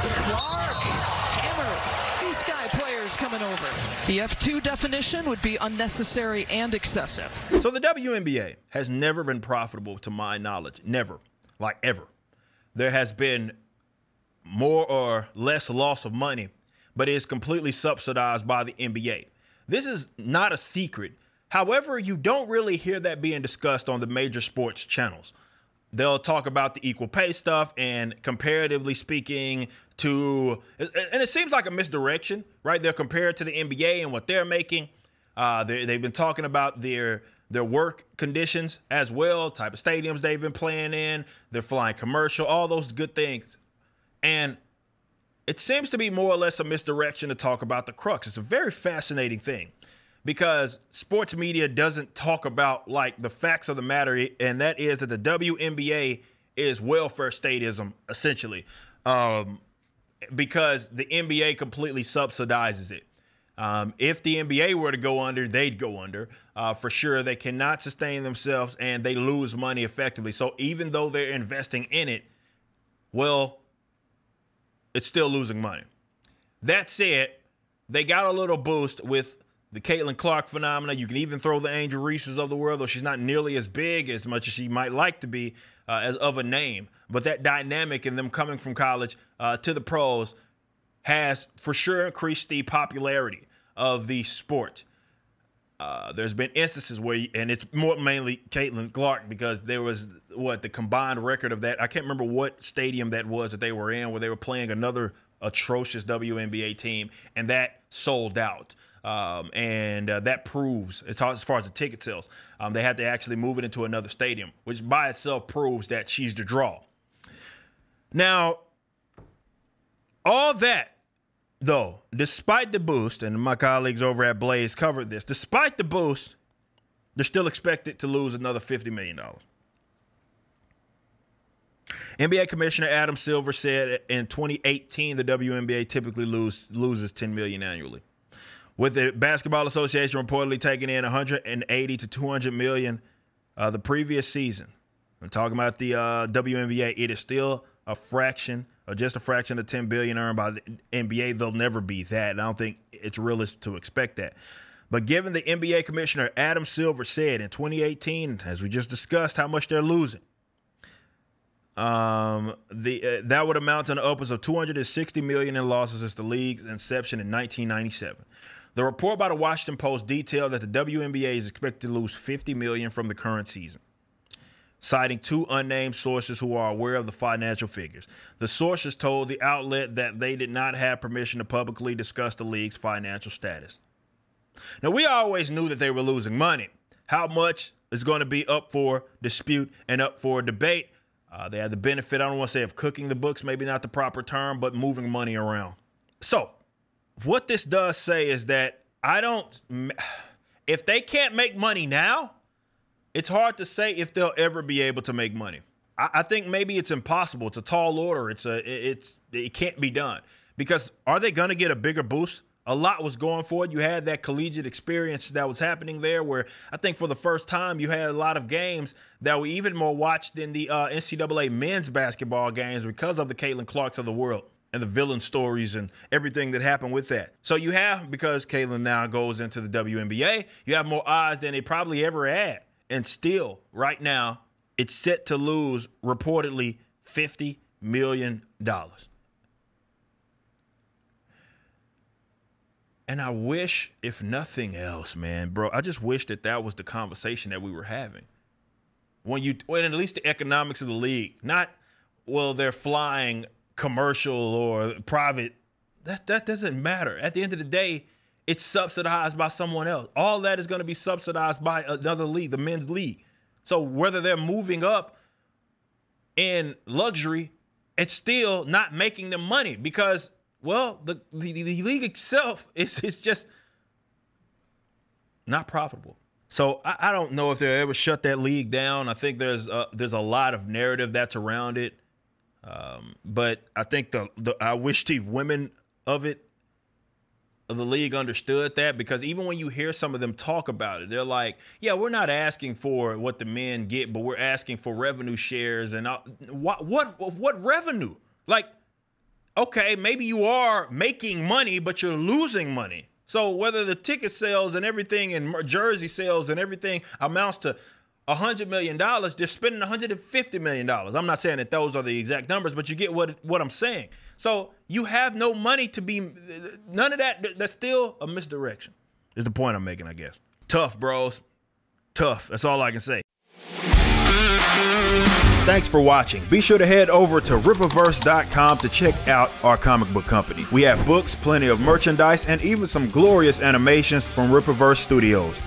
Clark, hammer. These guy players coming over. The F2 definition would be unnecessary and excessive. So the WNBA has never been profitable to my knowledge. Never. Like ever. There has been more or less loss of money, but it is completely subsidized by the NBA. This is not a secret. However, you don't really hear that being discussed on the major sports channels. They'll talk about the equal pay stuff and comparatively speaking to, and it seems like a misdirection, right? They're compared to the NBA and what they're making. They've been talking about their work conditions as well, type of stadiums they've been playing in, they're flying commercial, all those good things. And it seems to be more or less a misdirection to talk about the crux. It's a very fascinating thing, because sports media doesn't talk about like the facts of the matter, and that is that the WNBA is welfare statism, essentially, because the NBA completely subsidizes it. If the NBA were to go under, they'd go under for sure. They cannot sustain themselves and they lose money effectively. So even though they're investing in it, well, it's still losing money. That said, they got a little boost with the Caitlin Clark phenomena. You can even throw the Angel Reeses of the world, though she's not nearly as big as much as she might like to be as of a name. But that dynamic and them coming from college to the pros has for sure increased the popularity of the sport. There's been instances where, and it's more mainly Caitlin Clark, because there was the combined record of that. I can't remember what stadium that was that they were in, where they were playing another atrocious WNBA team, and that sold out. That proves, as far as the ticket sales, they had to actually move it into another stadium, which by itself proves that she's the draw. Now, all that, though, despite the boost, and my colleagues over at Blaze covered this, despite the boost, they're still expected to lose another $50 million. NBA Commissioner Adam Silver said in 2018, the WNBA typically loses $10 million annually. With the Basketball Association reportedly taking in $180 to $200 million the previous season. I'm talking about the WNBA. It is still a fraction, or just a fraction of $10 billion earned by the NBA. They'll never be that. And I don't think it's realist to expect that. But given the NBA commissioner, Adam Silver, said in 2018, as we just discussed, how much they're losing, that would amount to an upwards of $260 million in losses since the league's inception in 1997. The report by the Washington Post detailed that the WNBA is expected to lose $50 million from the current season, citing two unnamed sources who are aware of the financial figures. The sources told the outlet that they did not have permission to publicly discuss the league's financial status. Now, we always knew that they were losing money. How much is going to be up for dispute and up for debate? They had the benefit, I don't want to say of cooking the books, maybe not the proper term, but moving money around. So what this does say is that if they can't make money now, it's hard to say if they'll ever be able to make money. I think maybe it's impossible. It's a tall order. It can't be done, because are they going to get a bigger boost? A lot was going for it. You had that collegiate experience that was happening there, where I think for the first time you had a lot of games that were even more watched than the NCAA men's basketball games because of the Caitlin Clarks of the world and the villain stories and everything that happened with that. So you have, because Caitlin now goes into the WNBA, you have more odds than they probably ever had. And still, right now, it's set to lose reportedly $50 million. And I wish, if nothing else, man, bro, I just wish that that was the conversation that we were having. When at least the economics of the league, not, well, they're flying commercial or private. That doesn't matter. At the end of the day, it's subsidized by someone else. All that is going to be subsidized by another league, the men's league. So whether they're moving up in luxury, it's still not making them money, because, well, the league itself is just not profitable. So I don't know if they'll ever shut that league down. I think there's a lot of narrative that's around it. But I think I wish the women of it, the league, understood that, because even when you hear some of them talk about it, they're like, yeah, we're not asking for what the men get, but we're asking for revenue shares. And what revenue? Like, okay, maybe you are making money, but you're losing money. So whether the ticket sales and everything and jersey sales and everything amounts to $100 million, they're spending $150 million. I'm not saying that those are the exact numbers, but you get what I'm saying. So you have no money to be, none of that, that's still a misdirection is the point I'm making, I guess. Tough, bros. Tough. That's all I can say. Thanks for watching. Be sure to head over to Rippaverse.com to check out our comic book company. We have books, plenty of merchandise, and even some glorious animations from Rippaverse Studios.